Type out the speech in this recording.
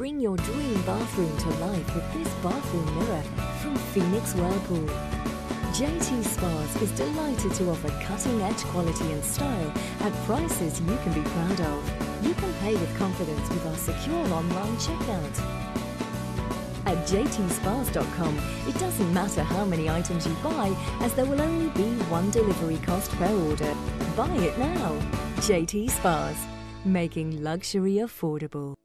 Bring your dream bathroom to life with this bathroom mirror from Phoenix Whirlpool. JT Spas is delighted to offer cutting-edge quality and style at prices you can be proud of. You can pay with confidence with our secure online checkout. At jtspas.com, it doesn't matter how many items you buy, as there will only be one delivery cost per order. Buy it now. JT Spas, making luxury affordable.